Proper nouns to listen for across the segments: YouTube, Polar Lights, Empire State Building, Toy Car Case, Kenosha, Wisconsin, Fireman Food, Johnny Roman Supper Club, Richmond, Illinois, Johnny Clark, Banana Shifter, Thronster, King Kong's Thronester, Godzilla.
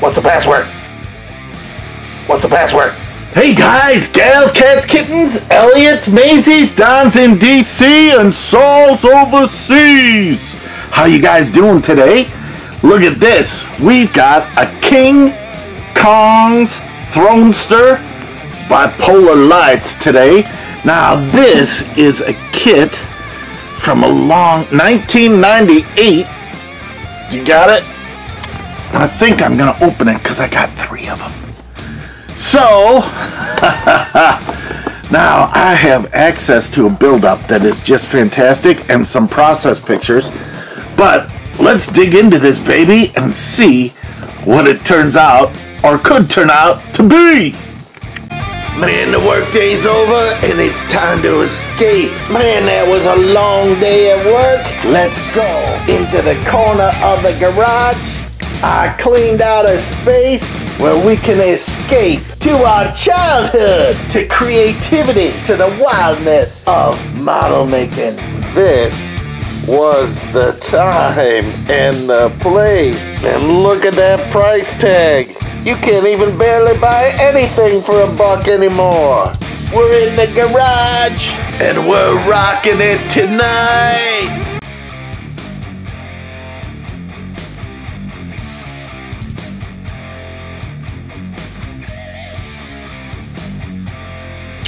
What's the password? What's the password? Hey guys, gals, cats, kittens, Elliot's, Maisie's, Don's in D.C. and Saul's overseas. How you guys doing today? Look at this. We've got a King Kong's Thronester by Polar Lights today. Now this is a kit from a long 1998. You got it? And I think I'm gonna open it because I got 3 of them. So now I have access to a build-up that is just fantastic and some process pictures. But let's dig into this baby and see what it turns out or could turn out to be. Man, the workday's over and it's time to escape. Man, that was a long day at work. Let's go into the corner of the garage. I cleaned out a space where we can escape to our childhood, to creativity, to the wildness of model making. This was the time and the place. And look at that price tag. You can't even barely buy anything for a buck anymore. We're in the garage, and we're rocking it tonight.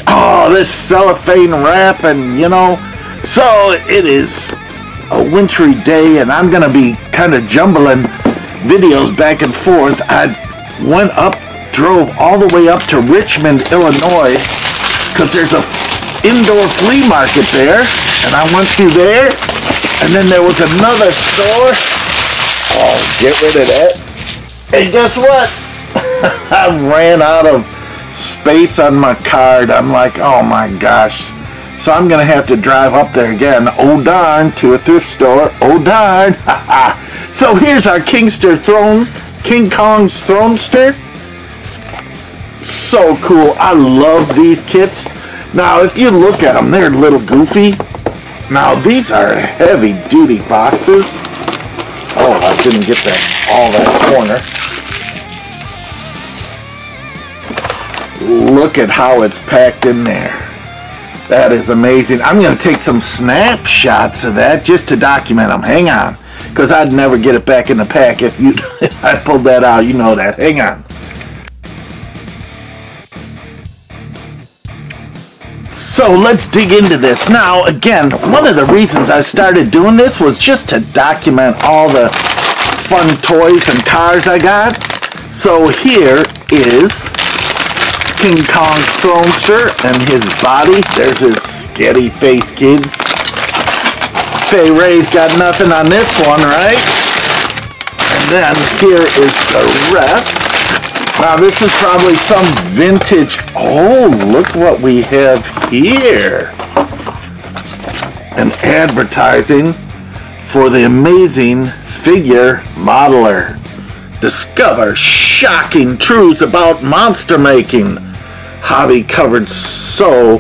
Oh, this cellophane wrap, and you know, so it is a wintry day, and I'm gonna be kind of jumbling videos back and forth. I went up, drove all the way up to Richmond, Illinois, because there's an indoor flea market there, and I went through there, and then there was another store. Oh, get rid of that. And guess what? I ran out of space on my card. I'm like, oh my gosh. So I'm going to have to drive up there again. Oh darn, to a thrift store. Oh darn. So here's our King Kong's Thronester. So cool. I love these kits. Now, if you look at them, they're a little goofy. Now, these are heavy duty boxes. Oh, I didn't get that all that corner. Look at how it's packed in there. That is amazing. I'm going to take some snapshots of that just to document them. Hang on. Because I'd never get it back in the pack if I pulled that out, you know that. Hang on. So let's dig into this. Now, again, one of the reasons I started doing this was just to document all the fun toys and cars I got. So here is King Kong's Thronester and his body. There's his scary face, kids. Fay Ray's got nothing on this one, right? And then here is the rest. Now this is probably some vintage. Oh, look what we have here. An advertising for the amazing figure modeler. Discover shocking truths about monster making. Hobby covered so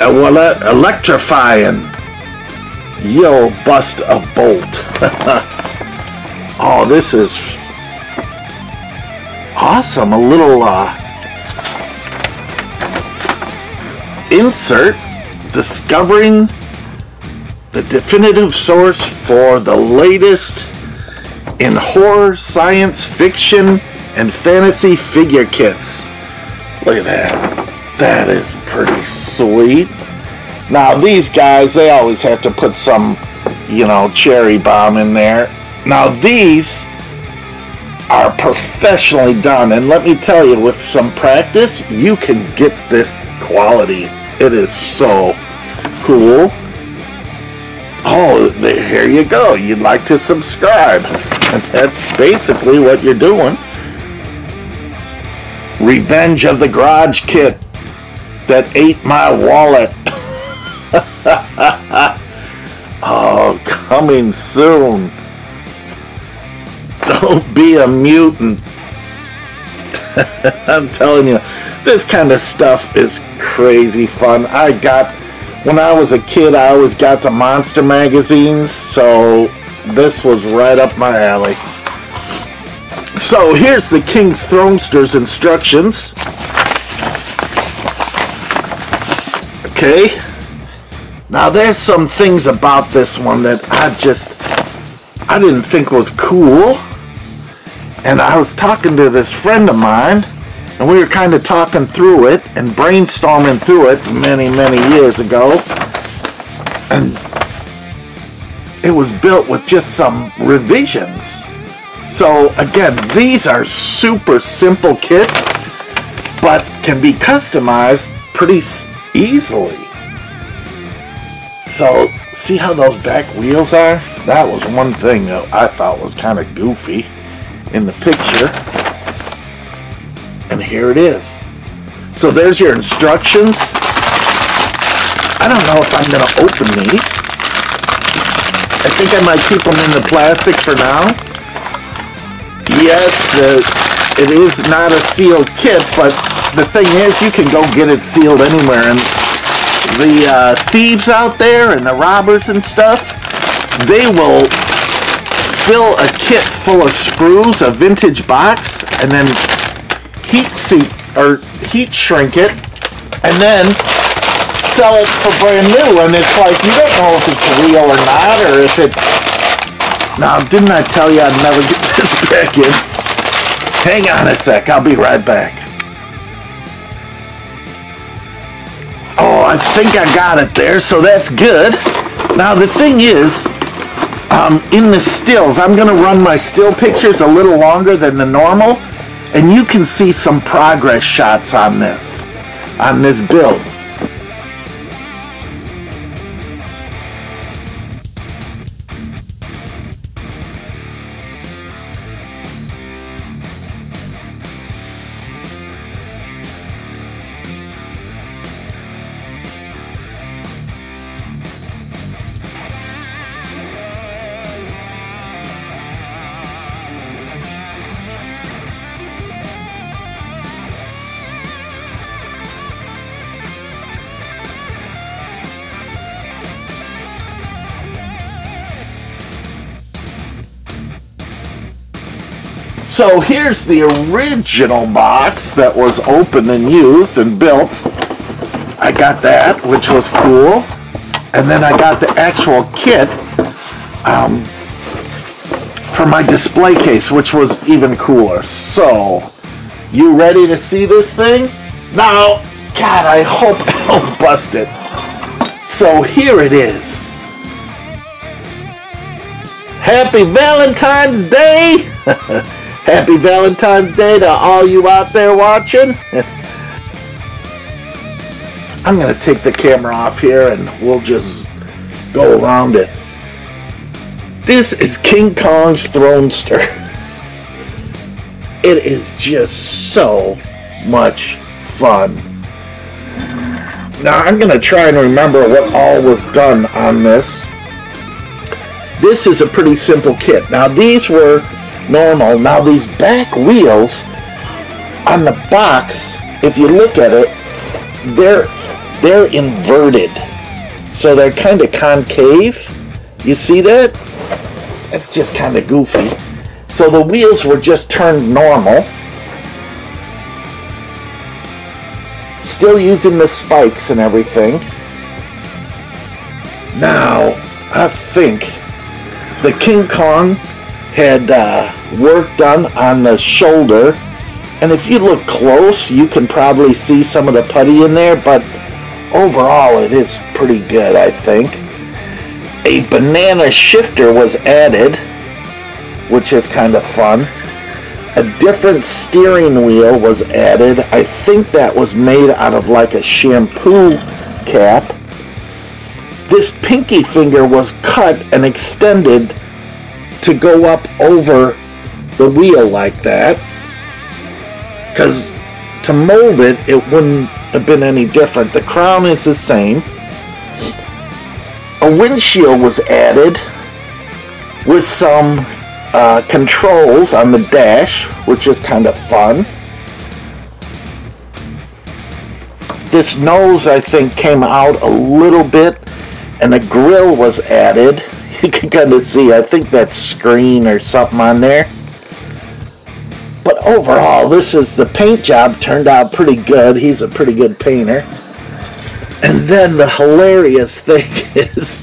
electrifying. Yo, bust a bolt. Oh, this is awesome. A little insert discovering the definitive source for the latest in horror, science fiction, and fantasy figure kits. Look at that. That is pretty sweet. Now these guys, they always have to put some, you know, cherry bomb in there. Now these are professionally done, and let me tell you, with some practice, you can get this quality. It is so cool. Oh, here you go. You'd like to subscribe. That's basically what you're doing. Revenge of the Garage Kit that ate my wallet. Oh, coming soon. Don't be a mutant. I'm telling you, this kind of stuff is crazy fun. When I was a kid, I always got the monster magazines, so this was right up my alley. So here's the King's Thronester's instructions. Okay. Now there's some things about this one that I didn't think was cool. And I was talking to this friend of mine, and we were kind of talking through it and brainstorming through it many years ago. And it was built with just some revisions. So again, these are super simple kits, but can be customized pretty easily. So see how those back wheels are? That was one thing that I thought was kind of goofy in the picture. And here it is. So there's your instructions. I don't know if I'm going to open these. I think I might keep them in the plastic for now. Yes, it is not a sealed kit, but the thing is, you can go get it sealed anywhere. And the thieves out there and the robbers and stuff, they will fill a kit full of screws, a vintage box, and then heat shrink it, and then sell it for brand new. And it's like, you don't know if it's real or not, or if it's... Now, didn't I tell you I'd never get this back in? Hang on a sec, I'll be right back. Oh, I think I got it there, so that's good. Now, the thing is, in the stills, I'm going to run my still pictures a little longer than the normal, and you can see some progress shots on this build. So here's the original box that was opened and used and built. I got that, which was cool. And then I got the actual kit for my display case, which was even cooler. So, you ready to see this thing? Now, God, I hope I don't bust it. So here it is. Happy Valentine's Day! Happy Valentine's Day to all you out there watching. I'm going to take the camera off here and we'll just go around it. This is King Kong's Thronester. It is just so much fun. Now I'm going to try and remember what all was done on this. This is a pretty simple kit. Now these were normal. Now these back wheels on the box, if you look at it, they're inverted, so they're kind of concave. You see that? That's just kind of goofy. So the wheels were just turned normal, still using the spikes and everything. Now I think the King Kong had work done on the shoulder, and if you look close you can probably see some of the putty in there, but overall it is pretty good, I think. A banana shifter was added, which is kind of fun. A different steering wheel was added. I think that was made out of like a shampoo cap. This pinky finger was cut and extended to go up over the wheel like that, because to mold it, it wouldn't have been any different. The crown is the same. A windshield was added with some controls on the dash, which is kind of fun. This nose, I think, came out a little bit, and a grille was added. You can kind of see, I think that's screen or something on there. But overall, this is the paint job turned out pretty good. He's a pretty good painter. And then the hilarious thing is,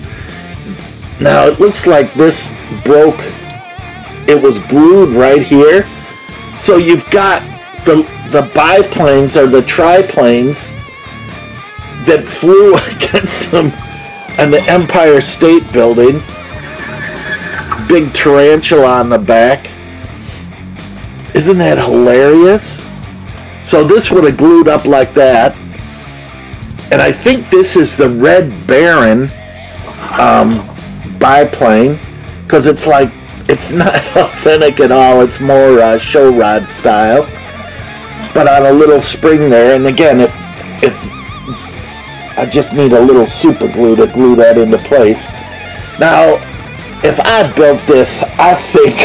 now it looks like this broke, it was glued right here. So you've got the biplanes or the triplanes that flew against them and the Empire State Building. Big tarantula on the back. Isn't that hilarious? So this would have glued up like that. And I think this is the Red Baron biplane, because it's like, it's not authentic at all. It's more show rod style, but on a little spring there. And again, if I just need a little super glue to glue that into place. Now, if I built this, I think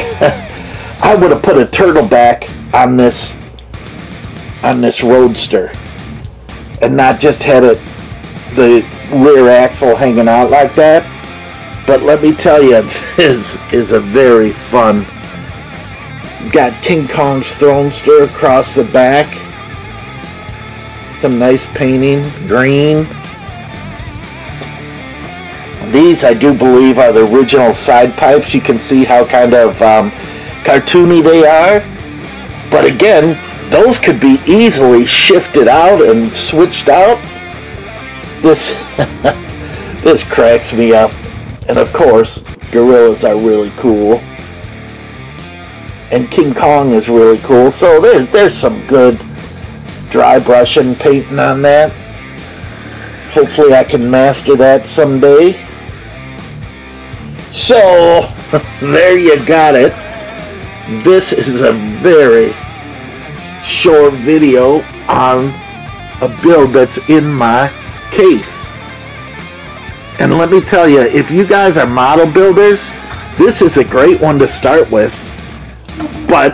I would have put a turtle back on this Roadster, and not just had it, the rear axle hanging out like that. But let me tell you, this is a very fun. Got King Kong's Thronester across the back. Some nice painting, green. These, I do believe, are the original side pipes. You can see how kind of cartoony they are. But again, those could be easily shifted out and switched out. This this cracks me up. And of course, gorillas are really cool. And King Kong is really cool. So there's some good dry brushing painting on that. Hopefully I can master that someday. So there you got it. This is a very short video on a build that's in my case, and let me tell you, if you guys are model builders, this is a great one to start with, but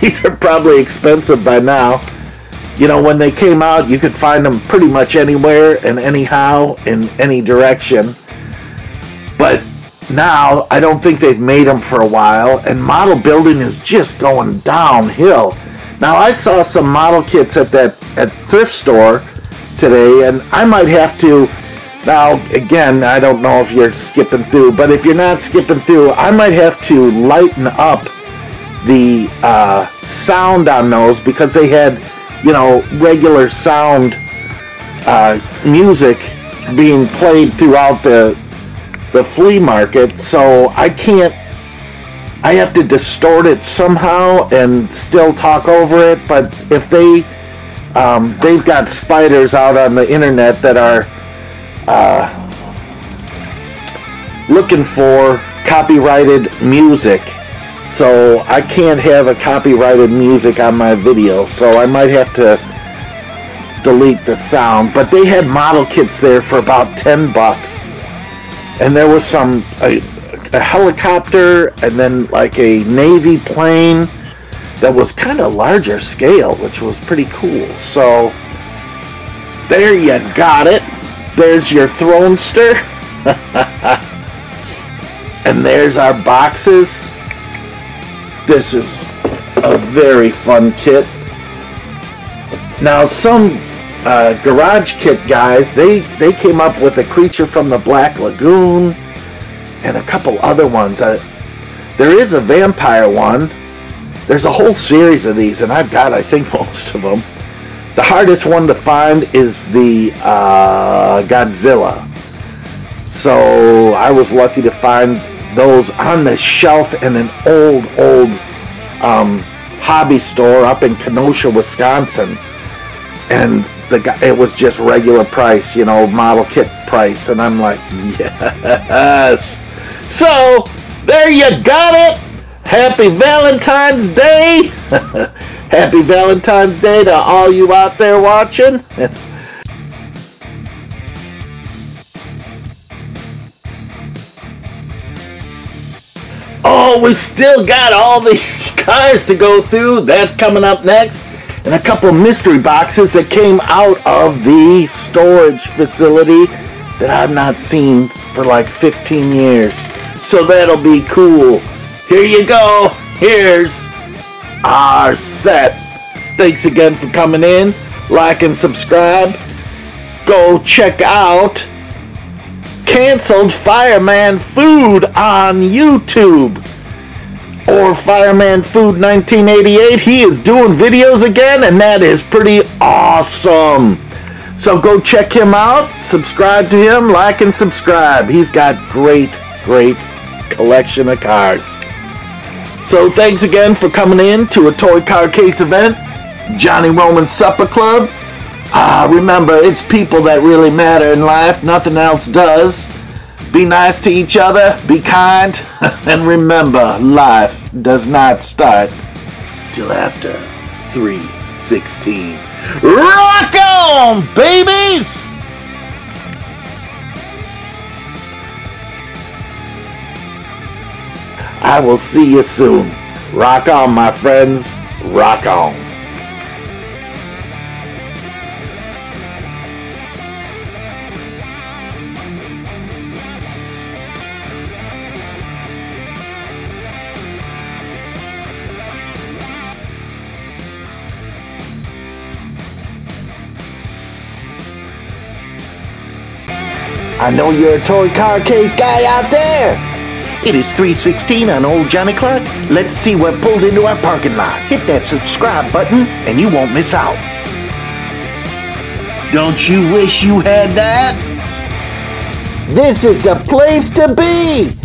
these are probably expensive by now. You know, when they came out, you could find them pretty much anywhere and anyhow in any direction, but now I don't think they've made them for a while, and model building is just going downhill. Now, I saw some model kits at that thrift store today, and I might have to, now again, I don't know if you're skipping through, but if you're not skipping through, I might have to lighten up the sound on those, because they had, you know, regular sound music being played throughout the flea market, so I can't, I have to distort it somehow and still talk over it. But if they, they've got spiders out on the internet that are looking for copyrighted music, so I can't have a copyrighted music on my video, so I might have to delete the sound. But they had model kits there for about $10, and there was some a helicopter, and then like a Navy plane that was kind of larger scale, which was pretty cool. So there you got it. There's your Thronester. And there's our boxes. This is a very fun kit. Now, some garage kit guys, they came up with a Creature from the Black Lagoon and a couple other ones. There is a vampire one. There's a whole series of these, and I've got, I think, most of them. The hardest one to find is the Godzilla. So I was lucky to find those on the shelf in an old hobby store up in Kenosha, Wisconsin. And it was just regular price, you know, model kit price. And I'm like, yes. So there you got it. Happy Valentine's Day. Happy Valentine's Day to all you out there watching. Oh, we still got all these cars to go through. That's coming up next. And a couple mystery boxes that came out of the storage facility that I've not seen for like 15 years. So that'll be cool. Here you go. Here's are set. Thanks again for coming in. Like and subscribe. Go check out Canceled Fireman Food on YouTube or Fireman Food 1988. He is doing videos again, and that is pretty awesome. So go check him out, subscribe to him, like and subscribe. He's got great collection of cars. So thanks again for coming in to a Toy Car Case event, Johnny Roman Supper Club. Remember, it's people that really matter in life. Nothing else does. Be nice to each other, be kind, and remember, life does not start till after 3:16. Rock on, babies! I will see you soon. Rock on, my friends. Rock on. I know you're a toy car case guy out there. It is 3:16 on old Johnny Clark. Let's see what pulled into our parking lot. Hit that subscribe button and you won't miss out. Don't you wish you had that? This is the place to be.